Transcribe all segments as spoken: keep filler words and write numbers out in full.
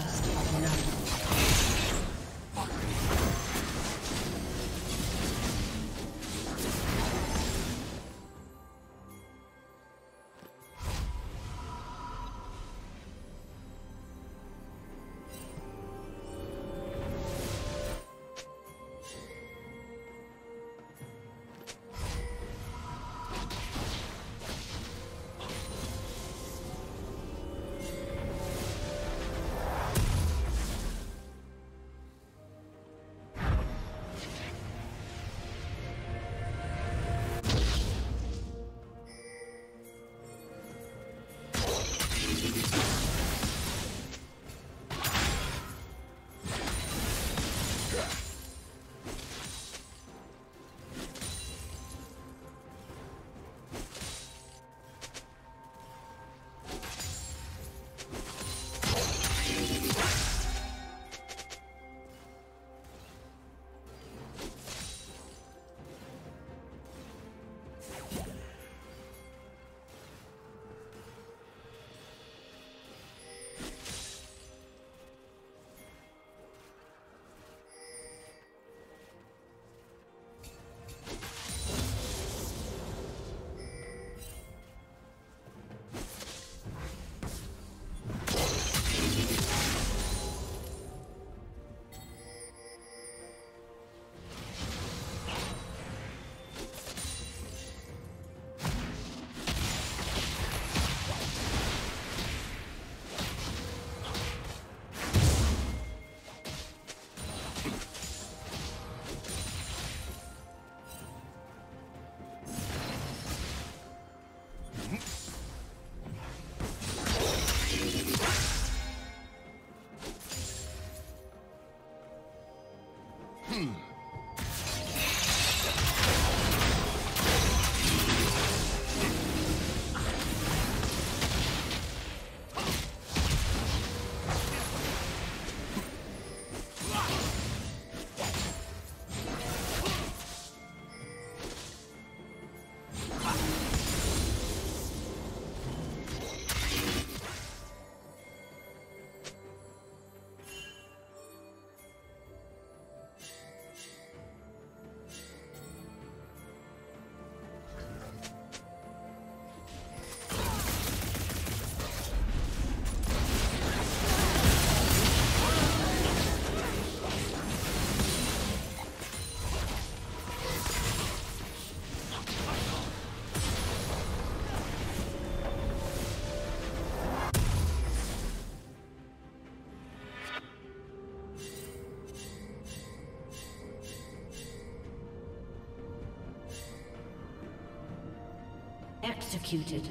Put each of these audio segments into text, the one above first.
First love. Executed.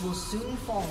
Will soon fall.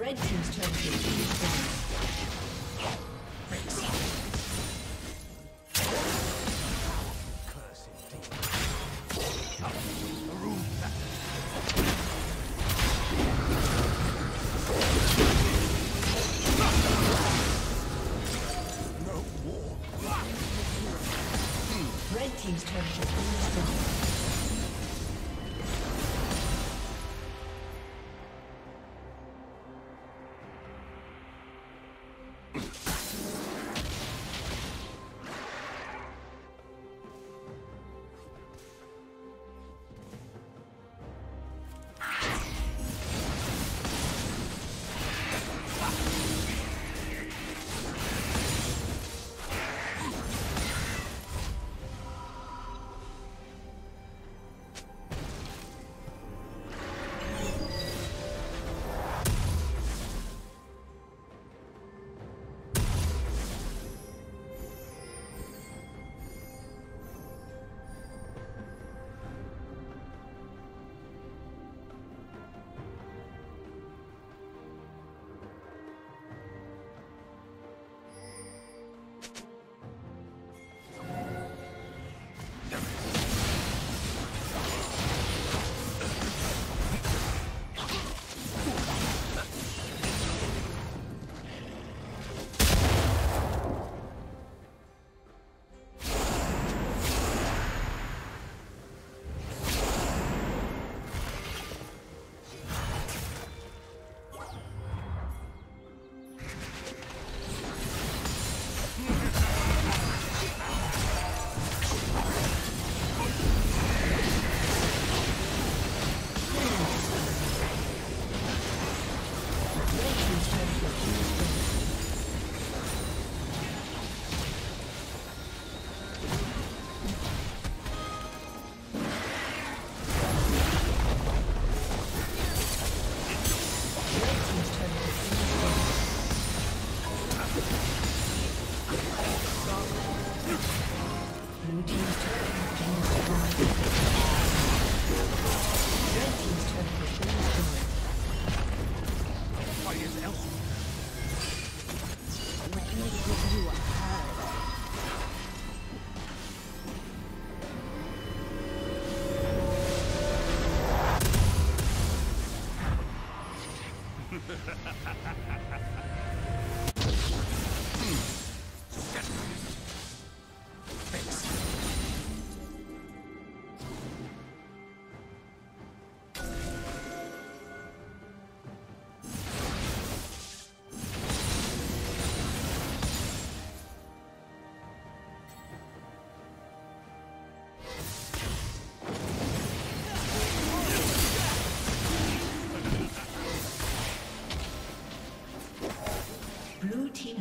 Red team's turret is being destroyed.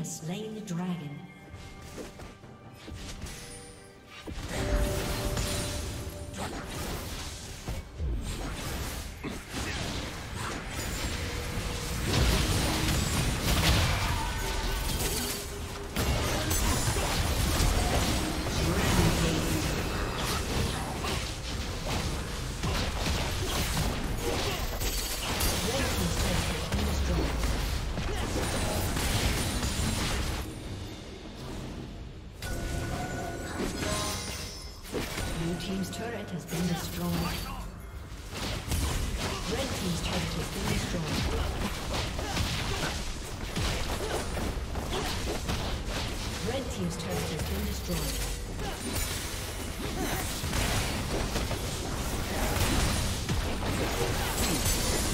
Slain the dragon. Team's turret has been destroyed. Red team's turret has been destroyed. Red team's turret has been destroyed.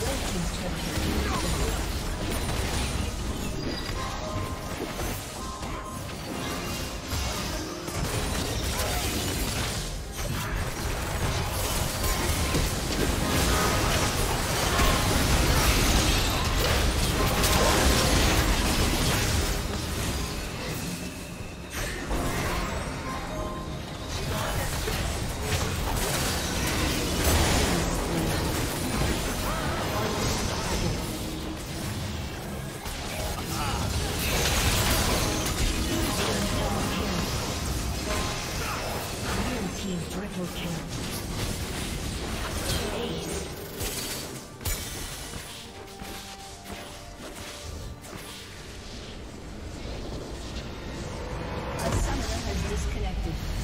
Red team's turret has been destroyed. Ace. disconnected.